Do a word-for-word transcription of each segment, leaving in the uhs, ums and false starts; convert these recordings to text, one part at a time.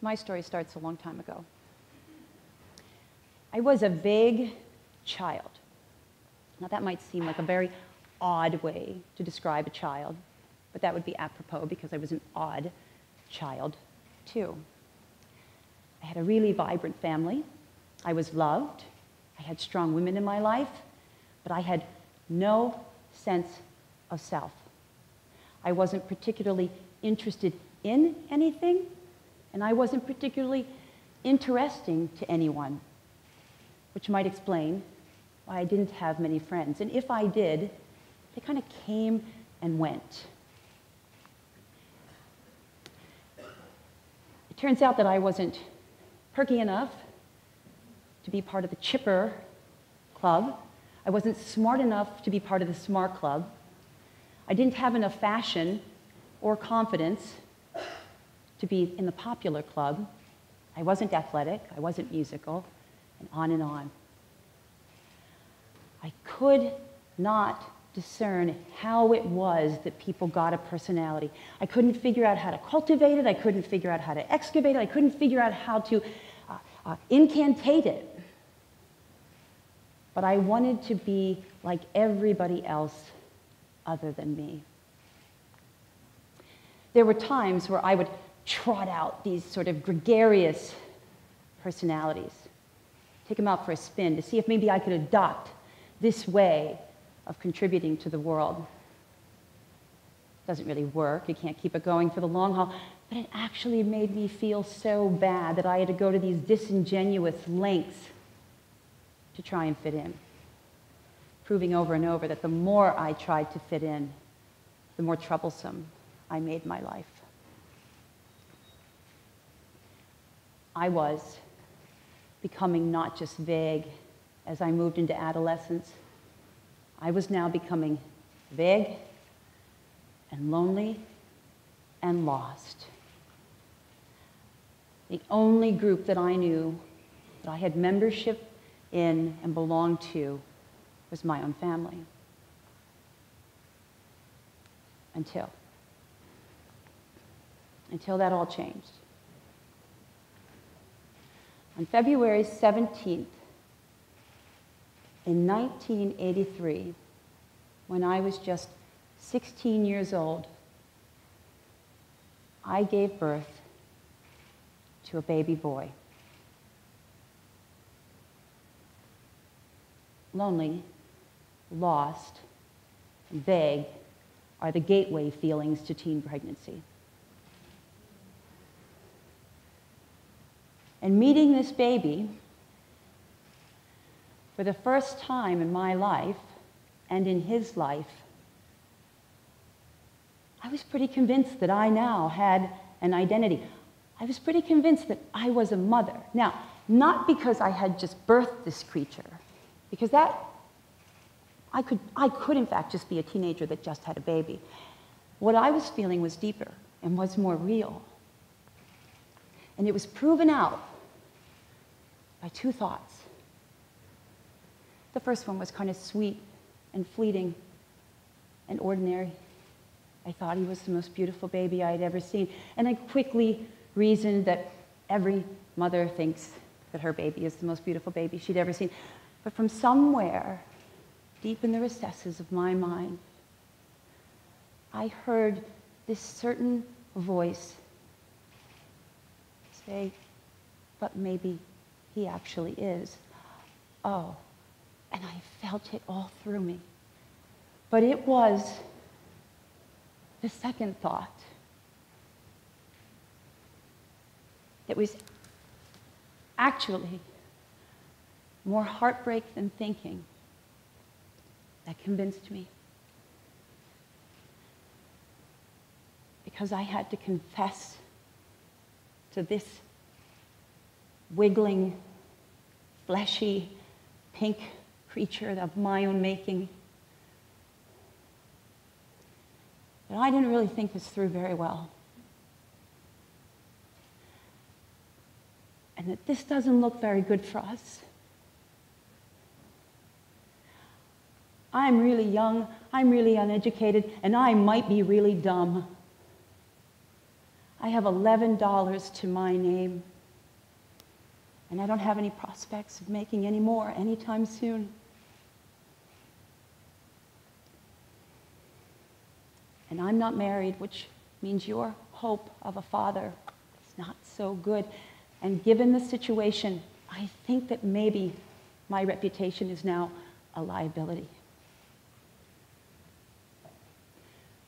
So my story starts a long time ago. I was a vague child. Now that might seem like a very odd way to describe a child, but that would be apropos because I was an odd child too. I had a really vibrant family. I was loved. I had strong women in my life, but I had no sense of self. I wasn't particularly interested in anything, and I wasn't particularly interesting to anyone, which might explain why I didn't have many friends. And if I did, they kind of came and went. It turns out that I wasn't perky enough to be part of the chipper club. I wasn't smart enough to be part of the smart club. I didn't have enough fashion or confidence to be in the popular club. I wasn't athletic, I wasn't musical, and on and on. I could not discern how it was that people got a personality. I couldn't figure out how to cultivate it, I couldn't figure out how to excavate it, I couldn't figure out how to uh, uh, incantate it. But I wanted to be like everybody else other than me. There were times where I would trot out these sort of gregarious personalities, take them out for a spin to see if maybe I could adopt this way of contributing to the world. Doesn't really work, you can't keep it going for the long haul, but it actually made me feel so bad that I had to go to these disingenuous lengths to try and fit in, proving over and over that the more I tried to fit in, the more troublesome I made my life. I was becoming not just vague as I moved into adolescence. I was now becoming vague and lonely and lost. The only group that I knew that I had membership in and belonged to was my own family. Until. Until that all changed. On February seventeenth, in nineteen eighty-three, when I was just sixteen years old, I gave birth to a baby boy. Lonely, lost, and vague are the gateway feelings to teen pregnancy. And meeting this baby for the first time in my life and in his life, I was pretty convinced that I now had an identity. I was pretty convinced that I was a mother. Now, not because I had just birthed this creature, because that, I could, I could in fact just be a teenager that just had a baby. What I was feeling was deeper and was more real. And it was proven out by two thoughts. The first one was kind of sweet and fleeting and ordinary. I thought he was the most beautiful baby I had ever seen. And I quickly reasoned that every mother thinks that her baby is the most beautiful baby she'd ever seen. But from somewhere, deep in the recesses of my mind, I heard this certain voice say, but maybe he actually is. Oh. And I felt it all through me. But it was the second thought. It was actually more heartbreak than thinking that convinced me. Because I had to confess to this wiggling, fleshy, pink creature of my own making that I didn't really think this through very well. And that this doesn't look very good for us. I'm really young, I'm really uneducated, and I might be really dumb. I I have eleven dollars to my name, and I don't have any prospects of making any more anytime soon. And I'm not married, which means your hope of a father is not so good. And given the situation, I think that maybe my reputation is now a liability.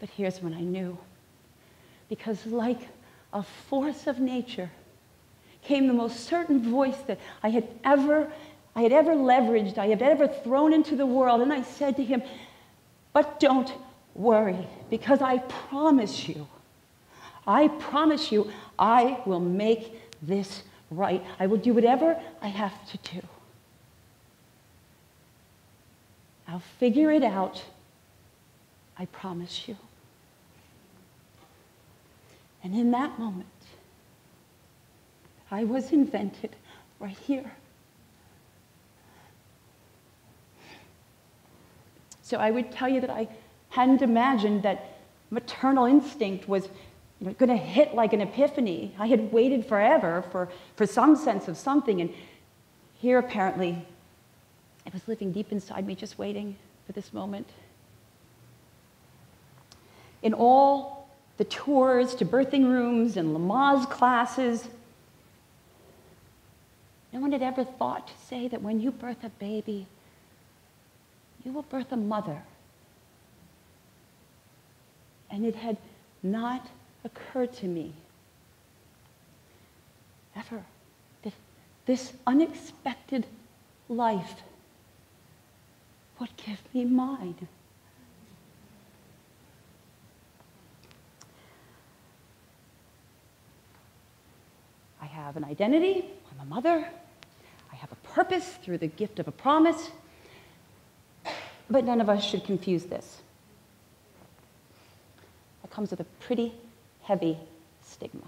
But here's when I knew. Because like a force of nature came the most certain voice that I had ever, I had ever leveraged, I had ever thrown into the world. And I said to him, but don't worry, because I promise you, I promise you, I will make this right. I will do whatever I have to do. I'll figure it out. I promise you. And in that moment, I was invented right here. So I would tell you that I hadn't imagined that maternal instinct was going to hit like an epiphany. I had waited forever for, for some sense of something, and here apparently it was living deep inside me, just waiting for this moment. In all the tours to birthing rooms and Lamaze classes, no one had ever thought to say that when you birth a baby, you will birth a mother. And it had not occurred to me ever that this unexpected life would give me mine. I have an identity. I'm a mother. I have a purpose through the gift of a promise. But none of us should confuse this. It comes with a pretty heavy stigma.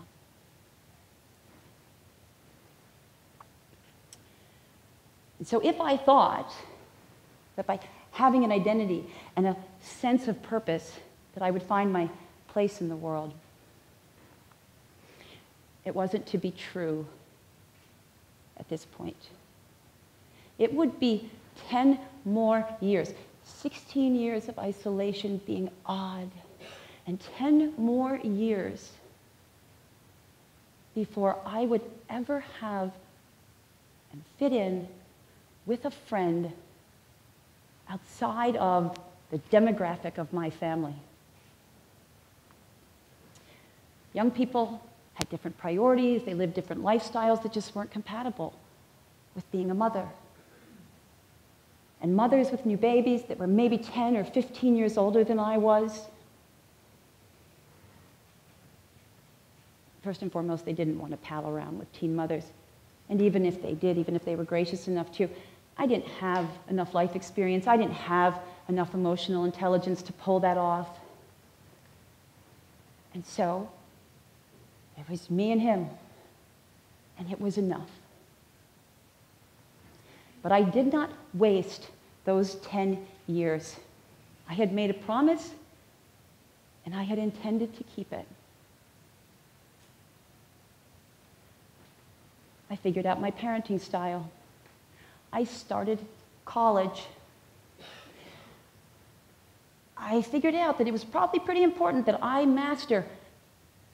And so if I thought that by having an identity and a sense of purpose that I would find my place in the world, it wasn't to be true at this point. It would be ten more years, sixteen years of isolation being odd, and ten more years before I would ever have and fit in with a friend outside of the demographic of my family. Young people had different priorities, they lived different lifestyles that just weren't compatible with being a mother. And mothers with new babies that were maybe ten or fifteen years older than I was, first and foremost, they didn't want to pal around with teen mothers. And even if they did, even if they were gracious enough to, I didn't have enough life experience, I didn't have enough emotional intelligence to pull that off. And so, it was me and him, and it was enough. But I did not waste those ten years. I had made a promise, and I had intended to keep it. I figured out my parenting style. I started college. I figured out that it was probably pretty important that I master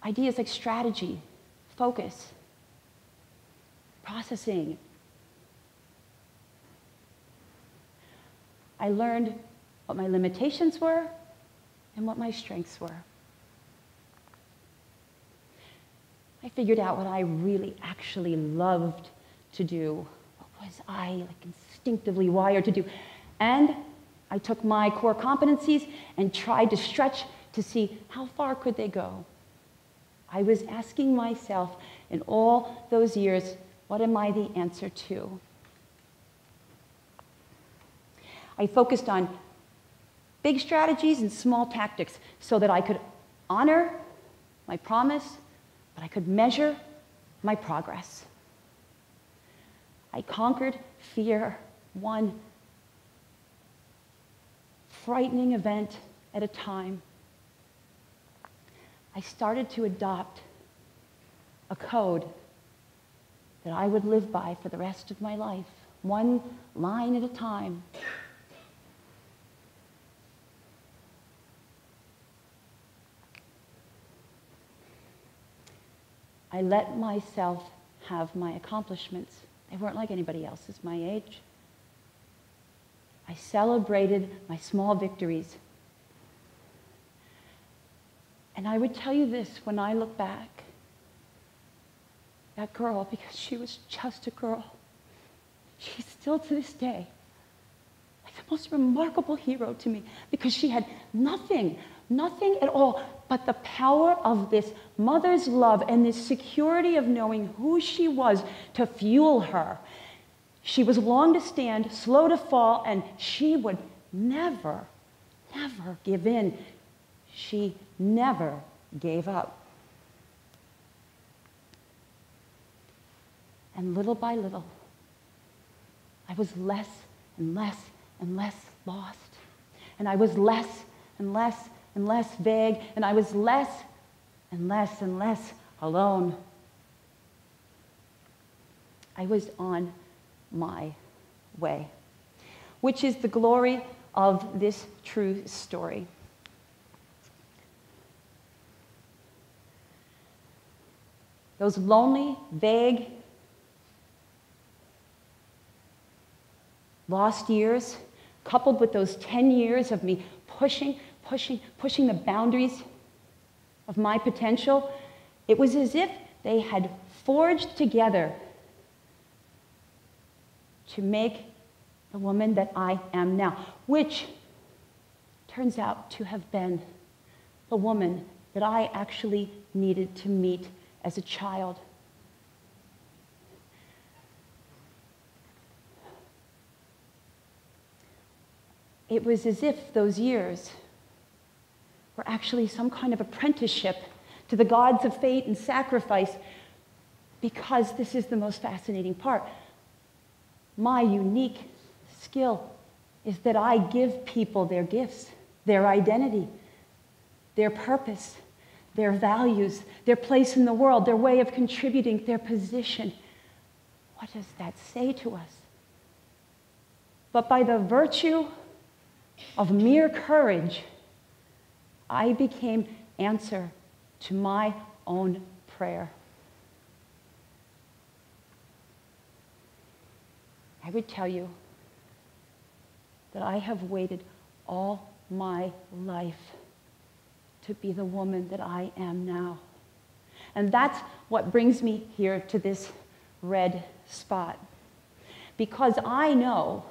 ideas like strategy, focus, processing. I learned what my limitations were and what my strengths were. I figured out what I really actually loved to do. What was I like instinctively wired to do? And I took my core competencies and tried to stretch to see how far could they go. I was asking myself in all those years, what am I the answer to? I focused on big strategies and small tactics so that I could honor my promise, but I could measure my progress. I conquered fear, one frightening event at a time. I started to adopt a code that I would live by for the rest of my life, one line at a time. I let myself have my accomplishments. They weren't like anybody else's my age. I celebrated my small victories. And I would tell you this when I look back, that girl, because she was just a girl, she's still to this day like the most remarkable hero to me, because she had nothing, nothing at all, but the power of this mother's love and this security of knowing who she was to fuel her. She was long to stand, slow to fall, and she would never, never give in. She never gave up. And little by little, I was less and less and less lost. And I was less and less and less vague. And I was less and less and less alone. I was on my way, which is the glory of this true story. Those lonely, vague, lost years, coupled with those ten years of me pushing, pushing, pushing the boundaries of my potential, it was as if they had forged together to make the woman that I am now, which turns out to have been the woman that I actually needed to meet as a child. It was as if those years were actually some kind of apprenticeship to the gods of fate and sacrifice, because this is the most fascinating part. My unique skill is that I give people their gifts, their identity, their purpose, their values, their place in the world, their way of contributing, their position. What does that say to us? But by the virtue of mere courage, I became answer to my own prayer. I would tell you that I have waited all my life to be the woman that I am now. And that's what brings me here to this red spot. Because I know,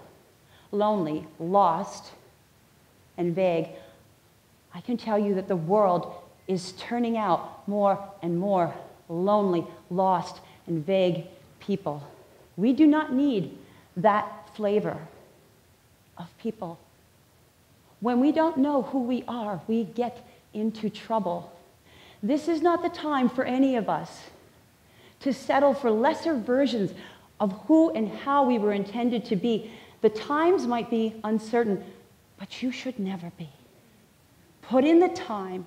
lonely, lost, and vague, I can tell you that the world is turning out more and more lonely, lost, and vague people. We do not need that flavor of people. When we don't know who we are, we get into trouble. This is not the time for any of us to settle for lesser versions of who and how we were intended to be. The times might be uncertain, but you should never be. Put in the time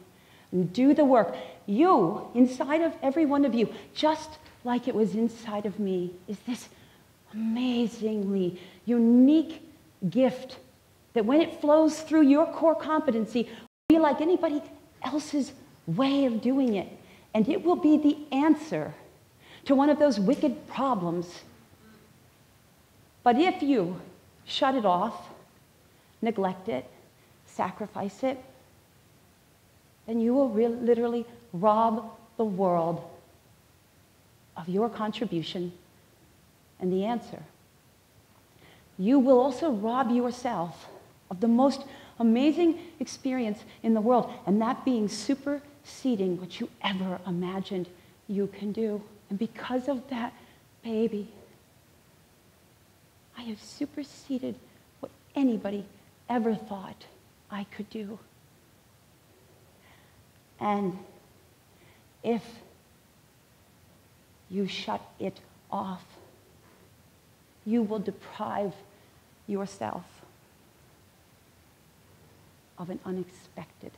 and do the work. You, inside of every one of you, just like it was inside of me, is this amazingly unique gift that when it flows through your core competency, will be like anybody else's way of doing it. And it will be the answer to one of those wicked problems. But if you shut it off, neglect it, sacrifice it, then you will literally rob the world of your contribution and the answer. You will also rob yourself of the most amazing experience in the world, and that being superseding what you ever imagined you can do. And because of that, baby, I have superseded what anybody ever thought I could do. And if you shut it off, you will deprive yourself of an unexpected